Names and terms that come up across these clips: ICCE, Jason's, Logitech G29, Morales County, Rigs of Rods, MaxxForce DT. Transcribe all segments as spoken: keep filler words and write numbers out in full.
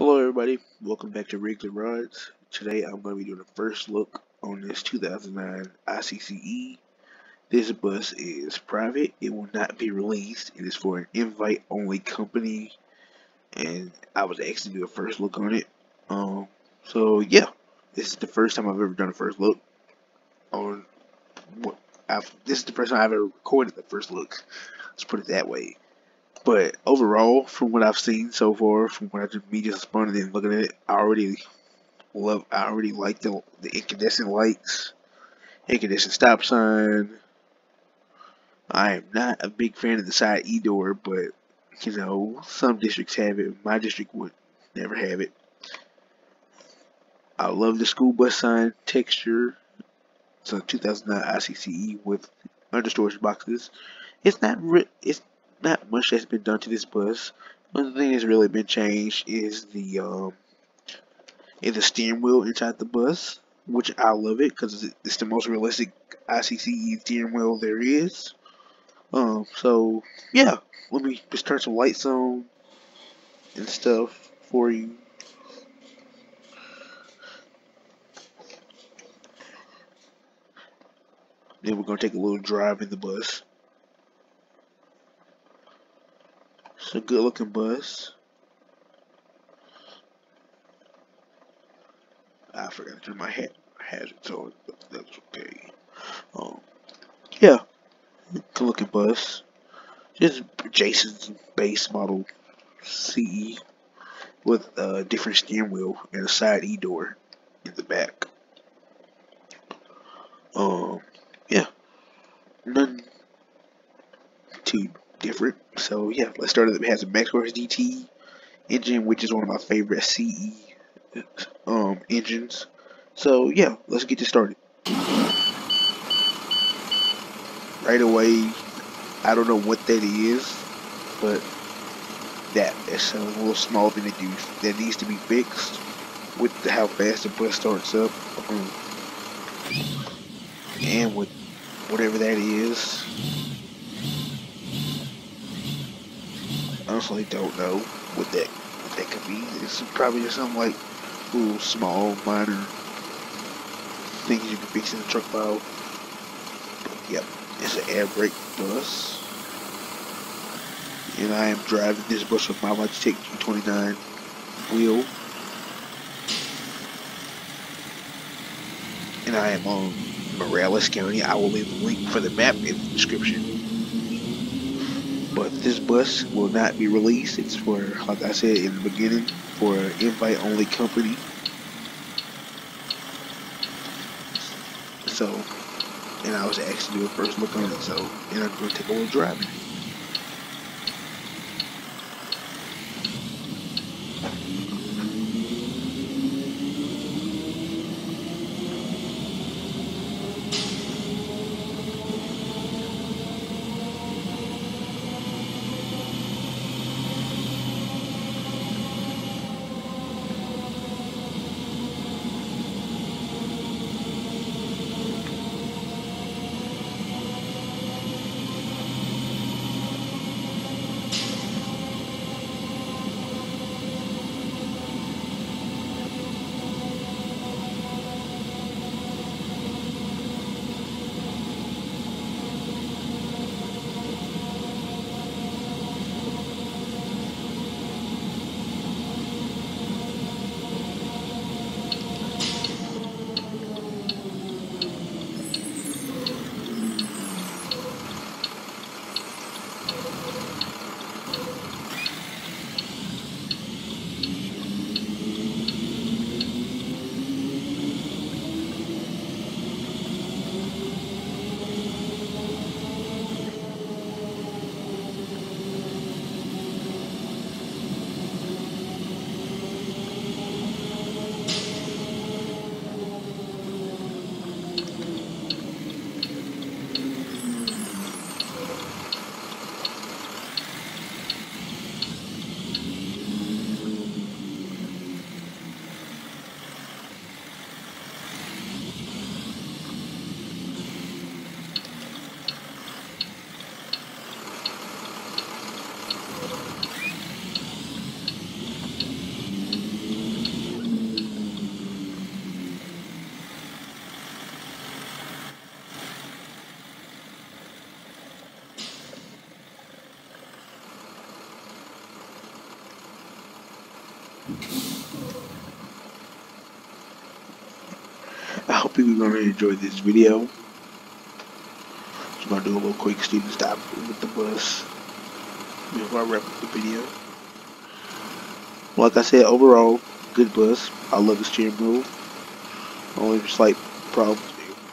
Hello everybody, welcome back to Rigs of Rods. Today I'm going to be doing a first look on this two thousand nine I C C E. This bus is private, it will not be released, it is for an invite only company, and I was asked to do a first look on it. Um, so yeah, this is the first time I've ever done a first look on what I've, this is the first time I've ever recorded the first look, let's put it that way. But overall, from what I've seen so far, from what I just me just spun and then looking at it, I already love. I already like the the incandescent lights, incandescent stop sign. I am not a big fan of the side E door, but you know some districts have it. My district would never have it. I love the school bus sign texture. It's a two thousand nine I C C E with understorage boxes. It's not. It's Not much that's been done to this bus. One thing that's really been changed is the um, is the steering wheel inside the bus, which I love it because it's the most realistic I C C E steering wheel there is. Um, so yeah, let me just turn some lights on and stuff for you. Then we're gonna take a little drive in the bus. It's a good looking bus. I forgot to turn my hat hazards on, but that's okay. Um, yeah, good looking bus. Just Jason's base model C E with a different steering wheel and a side E door in the back. Um, yeah, none too different. So yeah, let's start it. It has a MaxxForce D T engine, which is one of my favorite C E um, engines. So yeah, let's get this started. Right away, I don't know what that is, but that is a little small thing that, you, that needs to be fixed with how fast the bus starts up, um, and with whatever that is. Honestly, don't know what that what that could be. It's probably just some like little small minor things you can fix in the truck pile. But yep, it's an air brake bus, and I am driving this bus with my Logitech G twenty-nine wheel, and I am on Morales County. I will leave the link for the map in the description. But this bus will not be released. It's for, like I said in the beginning, for an invite-only company. So, and I was asked to do a first look on it. So, and I'm going to take a little drive. I hope you guys really enjoyed this video. Just about to do a little quick student stop with the bus before I wrap up the video. Like I said, overall, good bus. I love the steering wheel. Only slight problem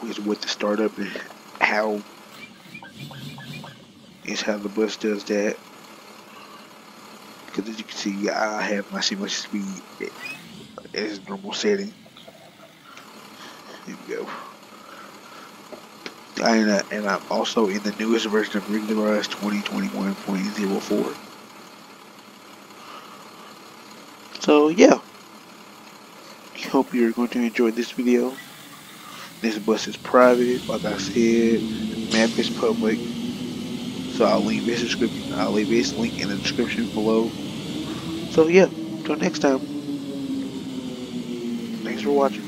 is with the startup and how is how the bus does that. Because as you can see, I have my same much speed as normal setting. There we go. I, uh, and I'm also in the newest version of Rigs of Rods twenty twenty-one point oh four. So yeah, I hope you're going to enjoy this video. This bus is private, like I said. The map is public, so I'll leave this description. I'll leave this link in the description below. So yeah, till next time. Thanks for watching.